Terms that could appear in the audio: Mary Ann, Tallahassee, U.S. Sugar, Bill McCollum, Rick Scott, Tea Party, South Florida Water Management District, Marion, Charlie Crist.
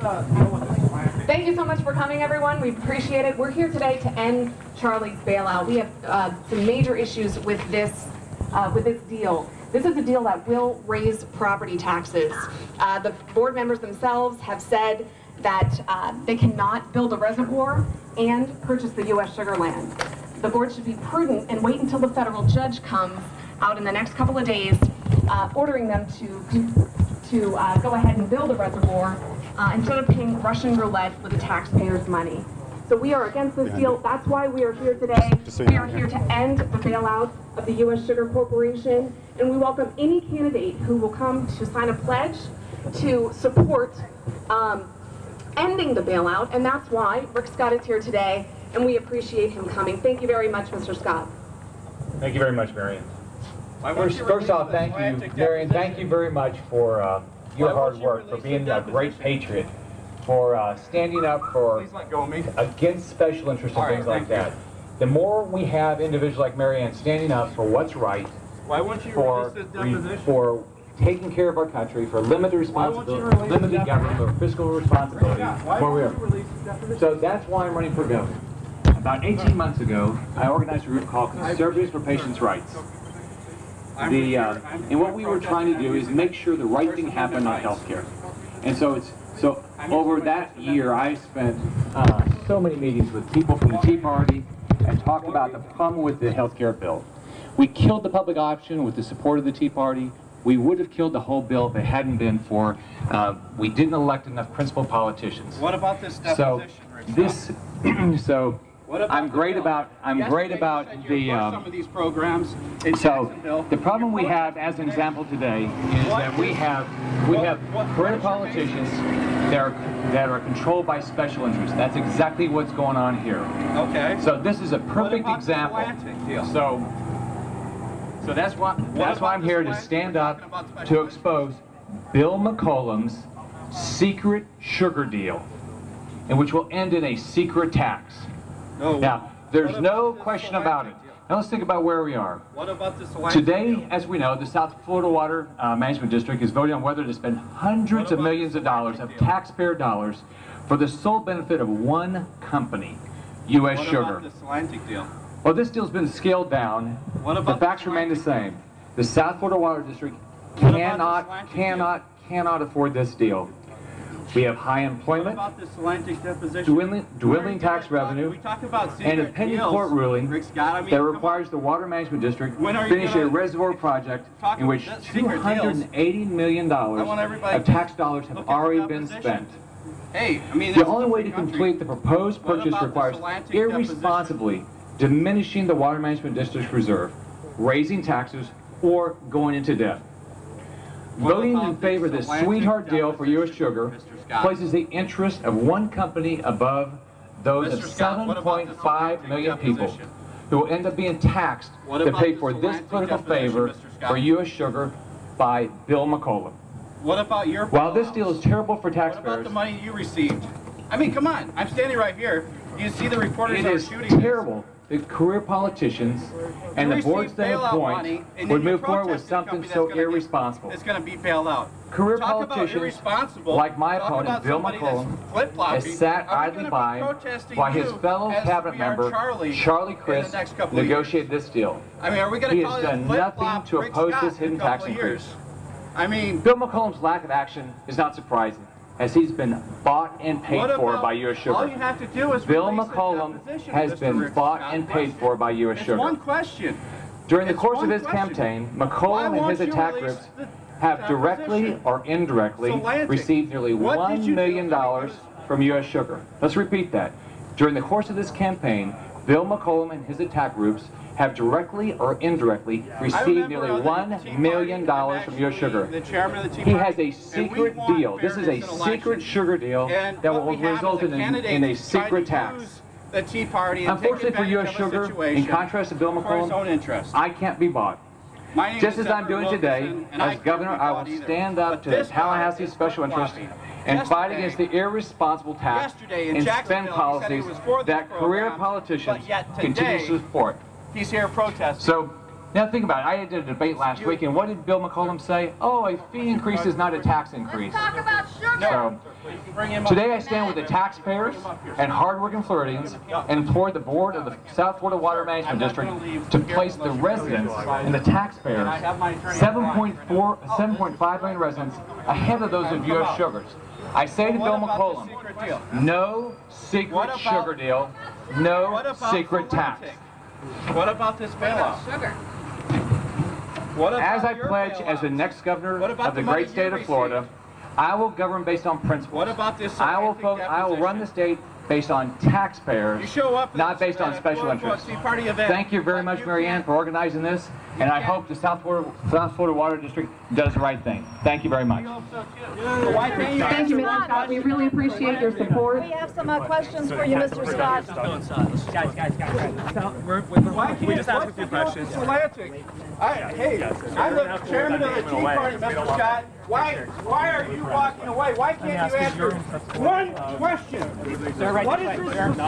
Thank you so much for coming, everyone. We appreciate it. We're here today to end Charlie's bailout. We have some major issues with this deal. This is a deal that will raise property taxes. The board members themselves have said that they cannot build a reservoir and purchase the U.S. Sugar land. The board should be prudent and wait until the federal judge comes out in the next couple of days, ordering them to go ahead and build a reservoir instead of paying Russian roulette with the taxpayers' money. So we are against this deal. That's why we are here today. We are here to end the bailout of the U.S. Sugar Corporation, and we welcome any candidate who will come to sign a pledge to support ending the bailout, and that's why Rick Scott is here today, and we appreciate him coming. Thank you very much, Mr. Scott. Thank you very much, Marion. First off, thank you, Marion. Thank you very much for your hard work, for being a great patriot, for standing up for against special interests and things like that. The more we have individuals like Mary Ann standing up for what's right, for taking care of our country, for limited responsibility, limited government, or fiscal responsibility, so that's why I'm running for governor. About 18 months ago, I organized a group called Conservatives for Patients' Rights. And what we were trying to do is make sure the right thing happened on health care. And so it's over that year, I spent so many meetings with people from the Tea Party and talked about the problem with the health care bill. We killed the public option with the support of the Tea Party. We would have killed the whole bill if it hadn't been for we didn't elect enough principal politicians. What about this deposition? The problem we have as an example today is that we have career politicians that are controlled by special interests. That's exactly what's going on here. Okay. So this is a perfect example. So that's why I'm here, to stand up to expose Bill McCollum's secret sugar deal, and which will end in a secret tax. Now, there's no question about it. Now let's think about where we are. What about this today, as we know, the South Florida Water Management District is voting on whether to spend hundreds of millions of dollars of taxpayer dollars for the sole benefit of one company, U.S. Sugar. Well, this deal's been scaled down. The facts remain the same. The South Florida Water District cannot afford this deal. We have high employment, dwindling tax revenue, and a pending court ruling that requires the Water Management District to finish a reservoir project in which $280 million of tax dollars have already been spent. The only way to complete the proposed purchase requires irresponsibly diminishing the Water Management District's reserve, raising taxes, or going into debt. Voting in favor of this sweetheart deal for U.S. Sugar places the interest of one company above those of 7.5 million people who will end up being taxed to pay for this political favor for U.S. Sugar by Bill McCollum. What about your While this deal is terrible for taxpayers... What about the money you received? I mean, come on. I'm standing right here. You see the reporters are shooting. It is terrible. The career politicians and the boards they appoint would move forward with something so irresponsible. It's going to be bailout. Career politicians, like my opponent Bill McCollum, has sat idly by while his fellow cabinet member Charlie Crist negotiated this deal. He has done nothing to oppose this hidden tax increase. Bill McCollum's lack of action is not surprising, as he's been bought and paid for by U.S. Sugar. All you have to do is Bill McCollum has been bought and paid for by U.S. Sugar. One question. During the course of his campaign, McCollum and his attack groups have directly or indirectly received nearly $1 million from U.S. Sugar. Let's repeat that. During the course of this campaign, Bill McCollum and his attack groups have directly or indirectly received nearly $1 million from U.S. Sugar. He has a secret deal. This is a secret sugar deal that will result in a secret tax. Unfortunately for U.S. Sugar, in contrast to Bill McCollum, I can't be bought. Just as I'm doing today, as governor, I will stand up to the Tallahassee special interest and fight against the irresponsible tax and spend policies that career politicians continue to support. He's here protesting. So Now think about it. I did a debate last week, and what did Bill McCollum say? Oh, a fee increase is not a tax increase. Let's talk about sugar. So, today I stand with the taxpayers and hardworking Floridians and implore the board of the South Florida Water Management District to place the residents and the taxpayers, 7.5 million residents, ahead of those of U.S. Sugars. I say to Bill McCollum, no secret sugar deal, no secret tax. What about this bailout? Sugar. As I pledge as the next governor of the great state of Florida, I will govern based on principles. What about this? I will run the state based on taxpayers, not based on special interests. Thank you very much, Mary Ann, for organizing this, and I hope the South Florida Water District does the right thing. Thank you very much. Thank you, Mr. Scott. We really appreciate your support. We have some questions for you, Mr. Scott. Guys. We just asked a few questions. Hey, I'm the chairman of the Tea Party, Mr. Scott. Why are you walking away? Why can't you answer one question? What is this?